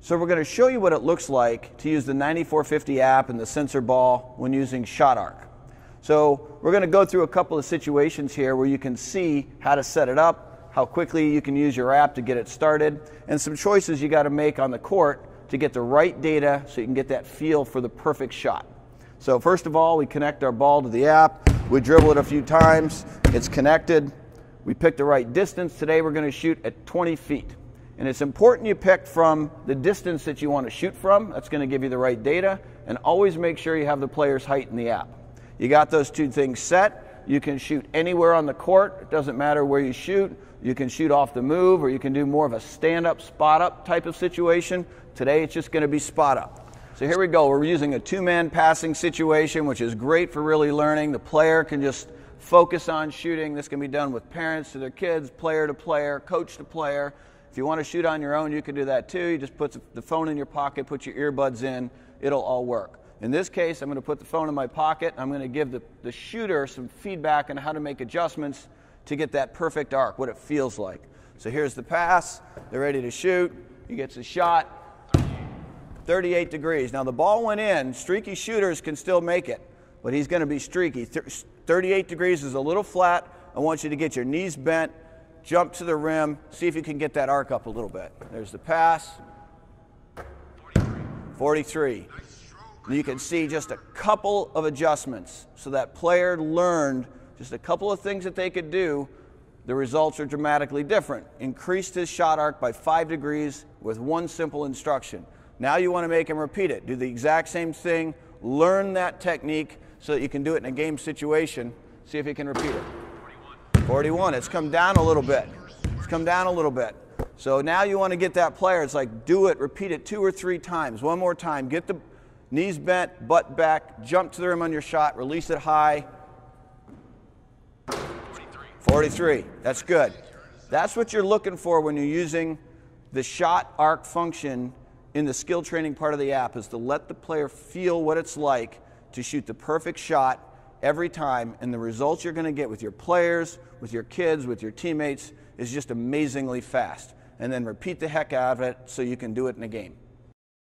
So we're going to show you what it looks like to use the 94Fifty app and the sensor ball when using ShotArc. So we're going to go through a couple of situations here where you can see how to set it up, how quickly you can use your app to get it started, and some choices you got to make on the court to get the right data so you can get that feel for the perfect shot. So first of all, we connect our ball to the app, we dribble it a few times, it's connected, we pick the right distance. Today we're going to shoot at 20 feet. And it's important you pick from the distance that you want to shoot from. That's going to give you the right data. And always make sure you have the player's height in the app. You got those two things set. You can shoot anywhere on the court. It doesn't matter where you shoot. You can shoot off the move, or you can do more of a stand-up, spot-up type of situation. Today it's just going to be spot-up. So here we go. We're using a two-man passing situation, which is great for really learning. The player can just focus on shooting. This can be done with parents to their kids, player to player, coach to player. If you want to shoot on your own, you can do that too. You just put the phone in your pocket, put your earbuds in, it'll all work. In this case, I'm going to put the phone in my pocket. I'm going to give the shooter some feedback on how to make adjustments to get that perfect arc, what it feels like. So here's the pass. They're ready to shoot. He gets a shot. 38 degrees. Now the ball went in. Streaky shooters can still make it, but he's going to be streaky. 38 degrees is a little flat. I want you to get your knees bent. Jump to the rim, see if you can get that arc up a little bit. There's the pass, 43. You can see just a couple of adjustments. So that player learned just a couple of things that they could do. The results are dramatically different. Increased his shot arc by 5 degrees with one simple instruction. Now you want to make him repeat it. Do the exact same thing, learn that technique so that you can do it in a game situation. See if he can repeat it. 41, it's come down a little bit. It's come down a little bit. So now you want to get that player. It's like, do it, repeat it 2 or 3 times. One more time. Get the knees bent, butt back, jump to the rim on your shot, release it high. 43, that's good. That's what you're looking for when you're using the shot arc function in the skill training part of the app, is to let the player feel what it's like to shoot the perfect shot every time, and the results you're going to get with your players, with your kids, with your teammates is just amazingly fast. And then repeat the heck out of it so you can do it in a game.